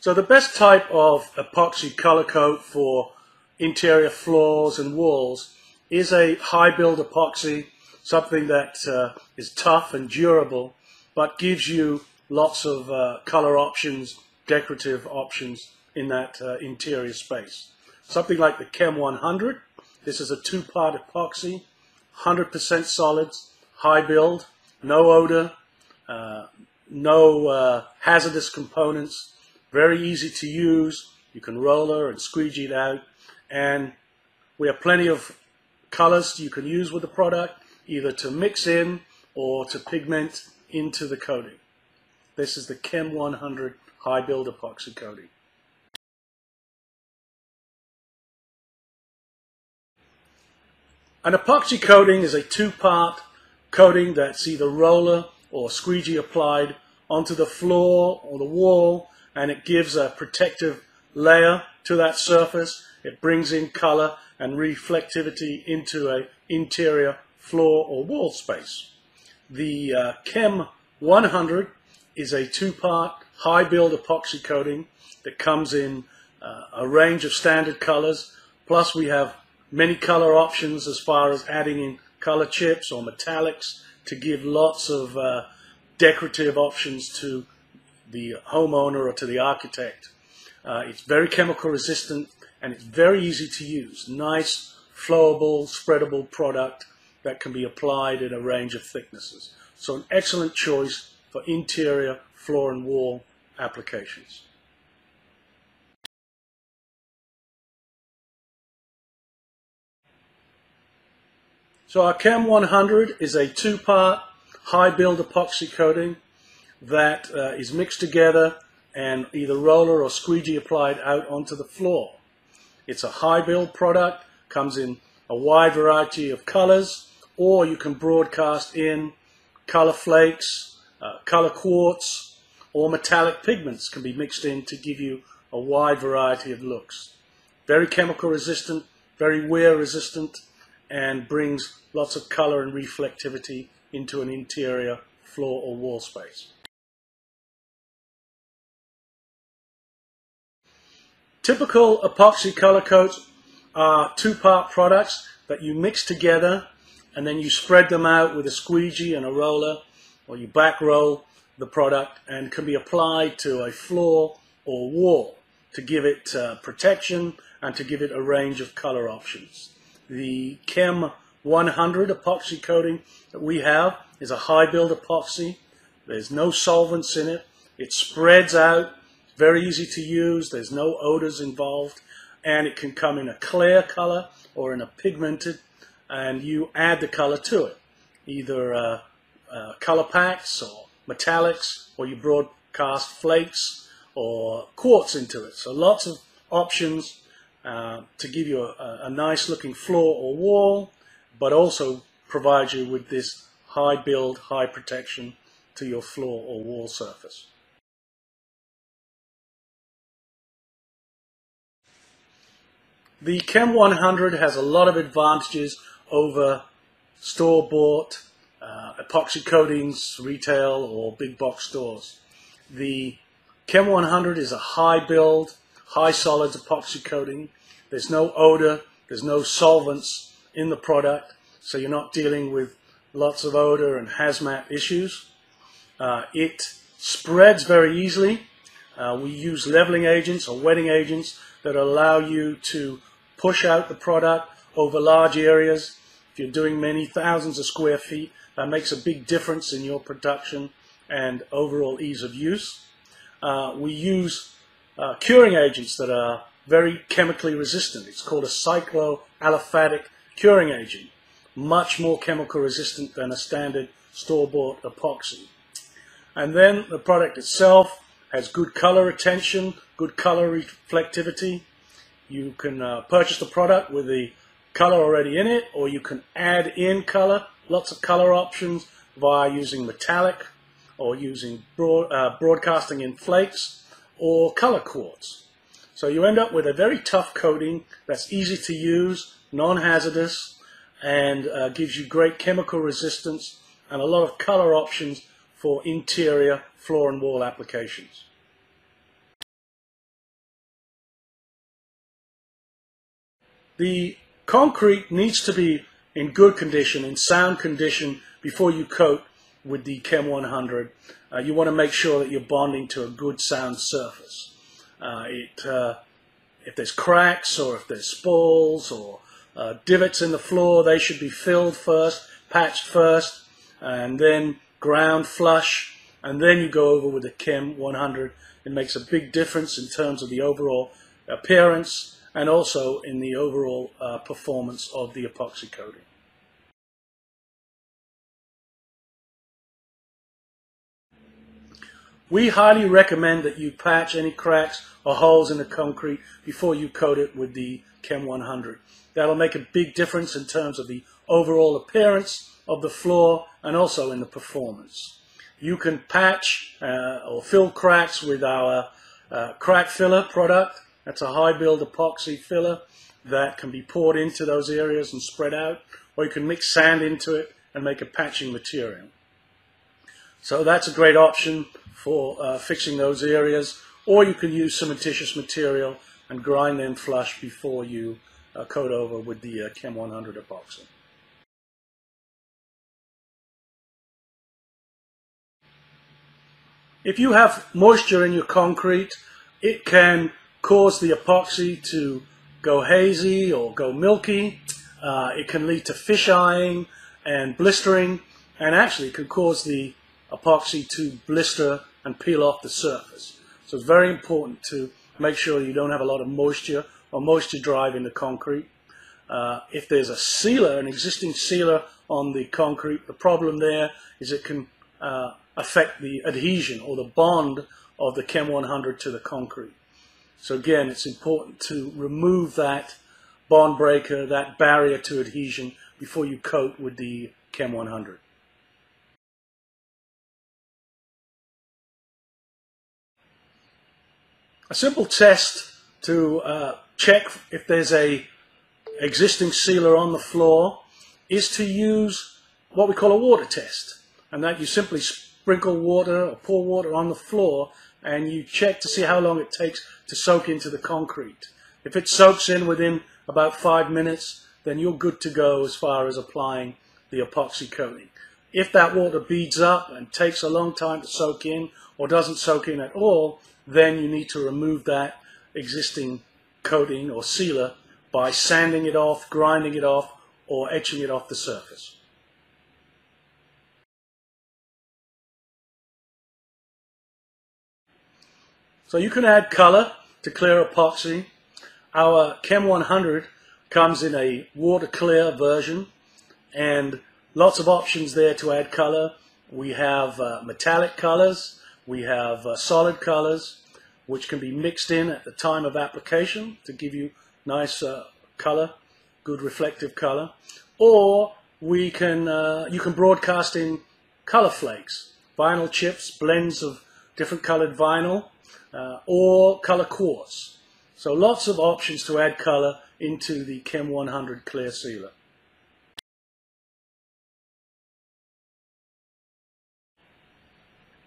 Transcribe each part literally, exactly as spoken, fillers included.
So the best type of epoxy color coat for interior floors and walls is a high build epoxy, something that uh, is tough and durable, but gives you lots of uh, color options, decorative options in that uh, interior space. Something like the Chem one hundred. This is a two-part epoxy, one hundred percent solids, high build, no odor, uh, no uh, hazardous components, very easy to use. You can roller and squeegee it out, and we have plenty of colors you can use with the product, either to mix in or to pigment into the coating. This is the Chem one hundred high build epoxy coating. An epoxy coating is a two-part coating that's either roller or squeegee applied onto the floor or the wall, and it gives a protective layer to that surface. It brings in color and reflectivity into an interior floor or wall space. The uh, Chem one hundred is a two-part high build epoxy coating that comes in uh, a range of standard colors, plus we have many color options as far as adding in color chips or metallics to give lots of uh, decorative options to the homeowner or to the architect. Uh, it's very chemical resistant, and it's very easy to use. Nice, flowable, spreadable product that can be applied in a range of thicknesses. So an excellent choice for interior, floor and wall applications. So our Chem one hundred is a two-part high build epoxy coating that uh, is mixed together and either roller or squeegee applied out onto the floor. It's a high build product, comes in a wide variety of colors, or you can broadcast in color flakes, uh, color quartz, or metallic pigments can be mixed in to give you a wide variety of looks. Very chemical resistant, very wear resistant, and brings lots of color and reflectivity into an interior floor or wall space. Typical epoxy color coats are two-part products that you mix together and then you spread them out with a squeegee and a roller, or you back roll the product, and can be applied to a floor or wall to give it uh, protection and to give it a range of color options. The Chem one hundred epoxy coating that we have is a high build epoxy. There's no solvents in it. It spreads out, very easy to use, there's no odors involved, and it can come in a clear color or in a pigmented, and you add the color to it, either uh, uh, color packs or metallics, or you broadcast flakes or quartz into it. So lots of options Uh, to give you a, a nice looking floor or wall, but also provide you with this high build, high protection to your floor or wall surface. The Chem one hundred has a lot of advantages over store-bought uh, epoxy coatings, retail or big box stores. The Chem one hundred is a high build, high solids epoxy coating. There's no odor, there's no solvents in the product, so you're not dealing with lots of odor and hazmat issues. Uh, it spreads very easily. Uh, we use leveling agents or wetting agents that allow you to push out the product over large areas. If you're doing many thousands of square feet, that makes a big difference in your production and overall ease of use. Uh, we use Uh, curing agents that are very chemically resistant. It's called a cycloaliphatic curing agent, much more chemical resistant than a standard store-bought epoxy. And then the product itself has good color retention, good color reflectivity. You can uh, purchase the product with the color already in it, or you can add in color, lots of color options via using metallic or using broad, uh, broadcasting in flakes or color quartz. So you end up with a very tough coating that's easy to use, non-hazardous, and uh, gives you great chemical resistance and a lot of color options for interior, floor and wall applications. The concrete needs to be in good condition, in sound condition, before you coat with the Chem one hundred. Uh, you want to make sure that you're bonding to a good sound surface. Uh, it, uh, if there's cracks or if there's spalls or uh, divots in the floor, they should be filled first, patched first, and then ground flush, and then you go over with the Chem one hundred. It makes a big difference in terms of the overall appearance and also in the overall uh, performance of the epoxy coating. We highly recommend that you patch any cracks or holes in the concrete before you coat it with the Chem one hundred. That'll make a big difference in terms of the overall appearance of the floor and also in the performance. You can patch uh, or fill cracks with our uh, crack filler product. That's a high build epoxy filler that can be poured into those areas and spread out, or you can mix sand into it and make a patching material. So that's a great option for uh, fixing those areas, or you can use cementitious material and grind them flush before you uh, coat over with the uh, Chem one hundred epoxy. If you have moisture in your concrete, it can cause the epoxy to go hazy or go milky. Uh, it can lead to fish eyeing and blistering, and actually can cause the epoxy to blister and peel off the surface. So it's very important to make sure you don't have a lot of moisture or moisture drive in the concrete. Uh, if there's a sealer, an existing sealer on the concrete, the problem there is it can uh, affect the adhesion or the bond of the Chem one hundred to the concrete. So again, it's important to remove that bond breaker, that barrier to adhesion, before you coat with the Chem one hundred. A simple test to uh, check if there's a existing sealer on the floor is to use what we call a water test, and that you simply sprinkle water or pour water on the floor and you check to see how long it takes to soak into the concrete. If it soaks in within about five minutes, then you're good to go as far as applying the epoxy coating. If that water beads up and takes a long time to soak in or doesn't soak in at all, then you need to remove that existing coating or sealer by sanding it off, grinding it off, or etching it off the surface. So you can add color to clear epoxy. Our Chem one hundred comes in a water clear version, and lots of options there to add color. We have uh, metallic colors, we have uh, solid colors, which can be mixed in at the time of application to give you nice uh, color, good reflective color. Or we can uh, you can broadcast in color flakes, vinyl chips, blends of different colored vinyl, Uh, or color quartz. So lots of options to add color into the Chem one hundred clear sealer.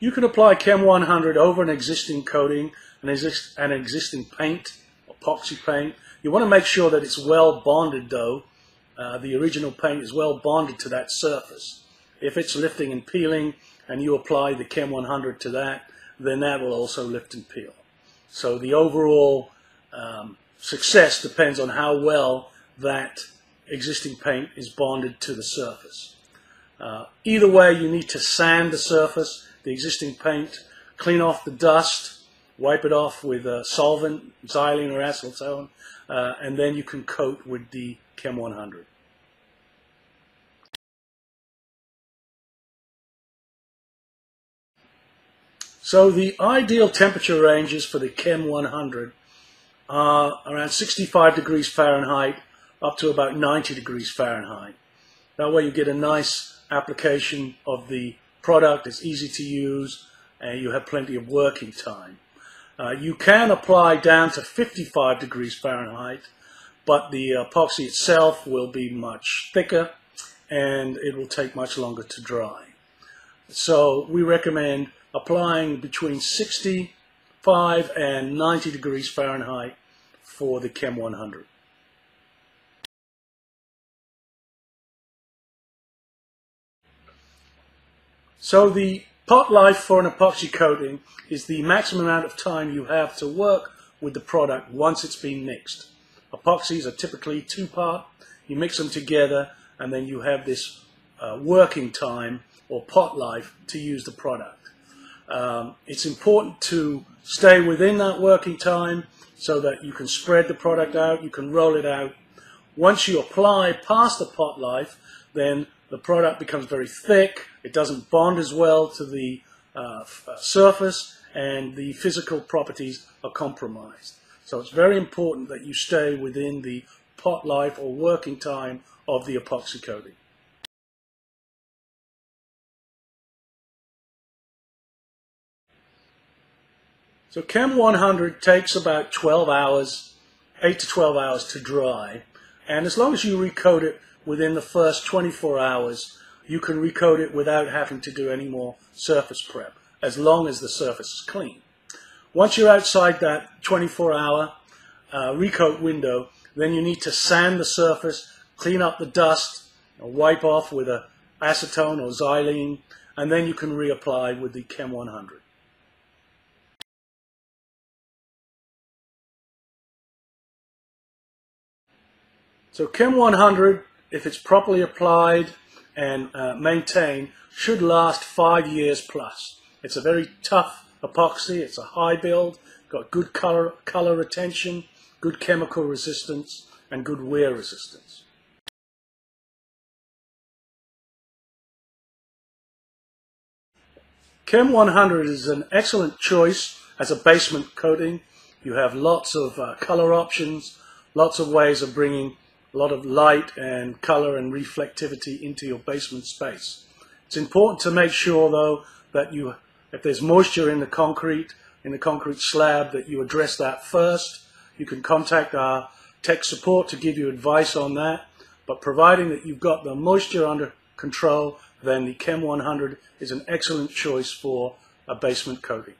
You can apply Chem one hundred over an existing coating, an, exist an existing paint, epoxy paint. You want to make sure that it's well bonded though. Uh, the original paint is well bonded to that surface. If it's lifting and peeling and you apply the Chem one hundred to that, then that will also lift and peel. So the overall um, success depends on how well that existing paint is bonded to the surface. Uh, either way, you need to sand the surface, the existing paint, clean off the dust, wipe it off with a solvent, xylene or acetone, uh, and then you can coat with the Chem one hundred. So the ideal temperature ranges for the Chem one hundred are around sixty-five degrees Fahrenheit up to about ninety degrees Fahrenheit. That way you get a nice application of the product. It's easy to use and you have plenty of working time. Uh, you can apply down to fifty-five degrees Fahrenheit, but the epoxy itself will be much thicker and it will take much longer to dry. So we recommend applying between sixty-five and ninety degrees Fahrenheit for the Chem one hundred. So the pot life for an epoxy coating is the maximum amount of time you have to work with the product once it's been mixed. Epoxies are typically two-part. You mix them together and then you have this uh, working time or pot life to use the product. Um, it's important to stay within that working time so that you can spread the product out, you can roll it out. Once you apply past the pot life, then the product becomes very thick, it doesn't bond as well to the uh, surface, and the physical properties are compromised. So it's very important that you stay within the pot life or working time of the epoxy coating. So Chem one hundred takes about twelve hours, eight to twelve hours to dry, and as long as you recoat it within the first twenty-four hours, you can recoat it without having to do any more surface prep, as long as the surface is clean. Once you're outside that twenty-four hour uh, recoat window, then you need to sand the surface, clean up the dust, and wipe off with a acetone or xylene, and then you can reapply with the Chem one hundred. So Chem one hundred, if it's properly applied and uh, maintained, should last five years plus. It's a very tough epoxy, it's a high build, got good color, color retention, good chemical resistance, and good wear resistance. Chem one hundred is an excellent choice as a basement coating. You have lots of uh, color options, lots of ways of bringing a lot of light and color and reflectivity into your basement space. It's important to make sure though that you, if there's moisture in the concrete, in the concrete slab, that you address that first. You can contact our tech support to give you advice on that, but providing that you've got the moisture under control, then the Chem one hundred is an excellent choice for a basement coating.